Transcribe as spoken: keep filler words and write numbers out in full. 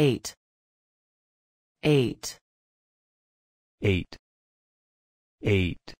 eight, eight, eight, eight.